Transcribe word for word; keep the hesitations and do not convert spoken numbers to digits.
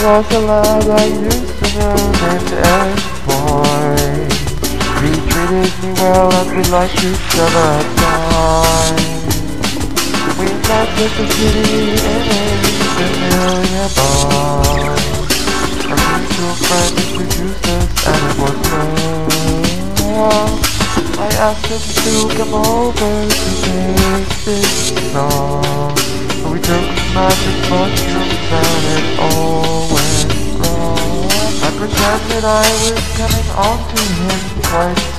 was the love I used to know, named X-Boy. He treated me well and we liked each other at times. We left the city and ate a million bars. Our mutual friend introduced us and it was love. I asked him to come over to make this song. We took magic mushrooms and it all went wrong. I pretended I was coming on to him twice